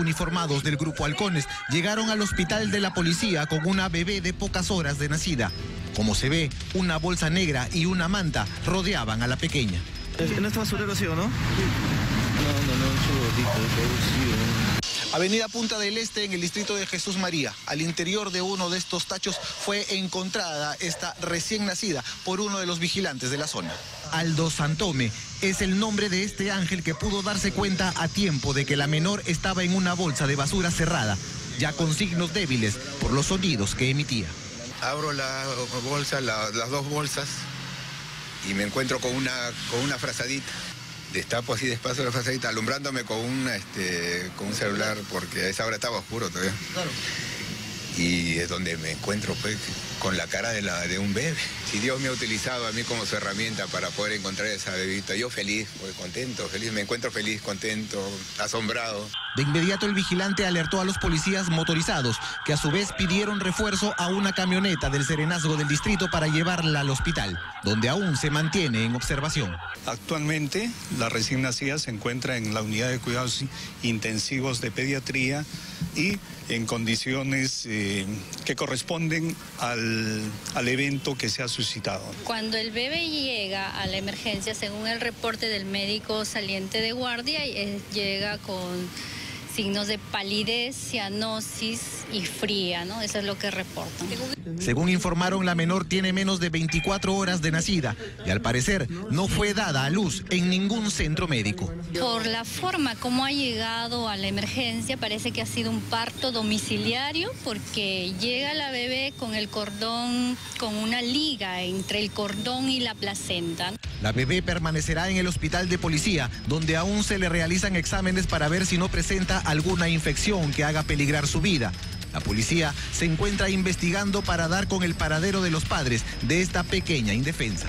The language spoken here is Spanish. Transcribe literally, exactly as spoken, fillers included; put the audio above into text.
uniformados del Grupo Halcones llegaron al Hospital de la Policía con una bebé de pocas horas de nacida. Como se ve, una bolsa negra y una manta rodeaban a la pequeña. En este basurero sí o no. Avenida Punta del Este, en el distrito de Jesús María. Al interior de uno de estos tachos fue encontrada esta recién nacida por uno de los vigilantes de la zona. Aldo Santome es el nombre de este ángel que pudo darse cuenta a tiempo de que la menor estaba en una bolsa de basura cerrada, ya con signos débiles por los sonidos que emitía. Abro la bolsa, la, las dos bolsas, y me encuentro con una, con una frazadita. Destapo así despacio la faceta, alumbrándome con, una, este, con un celular, porque a esa hora estaba oscuro todavía. Claro. Y es donde me encuentro, pues, con la cara de, la, de un bebé. Si Dios me ha utilizado a mí como su herramienta para poder encontrar a esa bebita, yo feliz, pues, contento, feliz, me encuentro feliz, contento, asombrado. De inmediato el vigilante alertó a los policías motorizados, que a su vez pidieron refuerzo a una camioneta del Serenazgo del distrito para llevarla al hospital, donde aún se mantiene en observación. Actualmente la recién nacida se encuentra en la unidad de cuidados intensivos de pediatría y en condiciones eh, que corresponden al, al evento que se ha suscitado. Cuando el bebé llega a la emergencia, según el reporte del médico saliente de guardia, eh, llega con signos de palidez, cianosis y fría, ¿no? Eso es lo que reportan. Según informaron, la menor tiene menos de veinticuatro horas de nacida y al parecer no fue dada a luz en ningún centro médico. Por la forma como ha llegado a la emergencia, parece que ha sido un parto domiciliario, porque llega la bebé con el cordón, con una liga entre el cordón y la placenta. La bebé permanecerá en el hospital de policía, donde aún se le realizan exámenes para ver si no presenta alguna infección que haga peligrar su vida. La policía se encuentra investigando para dar con el paradero de los padres de esta pequeña indefensa.